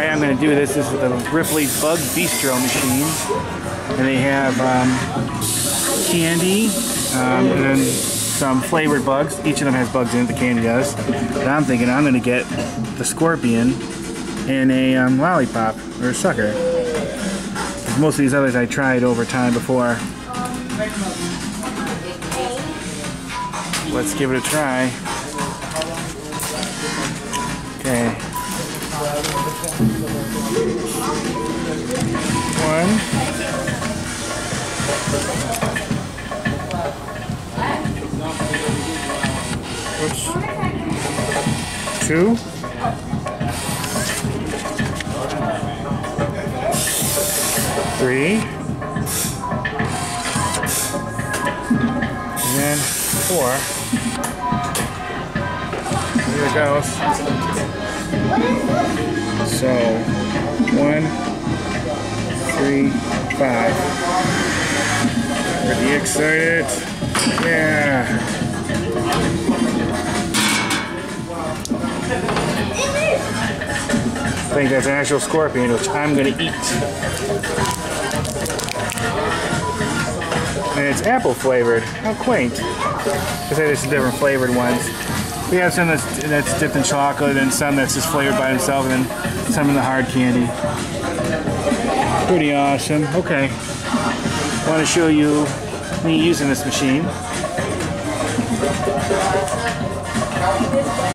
I am going to do this. This is the Ripley's Bug Bistro machine, and they have candy and then some flavored bugs. Each of them has bugs in it, the candy does. But I'm thinking I'm going to get the scorpion and a lollipop or a sucker. Most of these others I tried over time before. Let's give it a try. Okay. One. Two. Three. And then four. Here it goes. So, 1, 3, 5. Pretty excited. Yeah. I think that's an actual scorpion, which I'm gonna eat. And it's apple flavored. How quaint. I say there's different flavored ones. We have some that's dipped in chocolate, and some that's just flavored by itself, and some in the hard candy. Pretty awesome. Okay. I want to show you me using this machine.